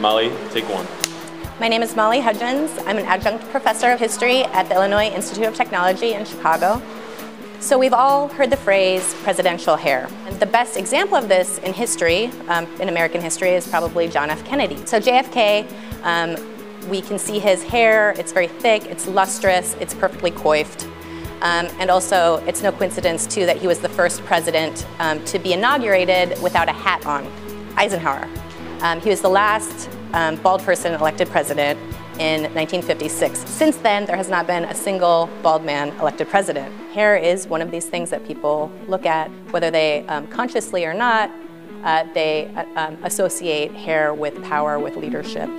Molly, take one. My name is Molly Hudgens. I'm an adjunct professor of history at the Illinois Institute of Technology in Chicago. So we've all heard the phrase presidential hair. And the best example of this in history, in American history, is probably John F. Kennedy. So JFK, we can see his hair. It's very thick, it's lustrous, it's perfectly coiffed. And also, it's no coincidence, too, that he was the first president to be inaugurated without a hat on, Eisenhower. He was the last bald person elected president in 1956. Since then, there has not been a single bald man elected president. Hair is one of these things that people look at, whether they consciously or not, they associate hair with power, with leadership.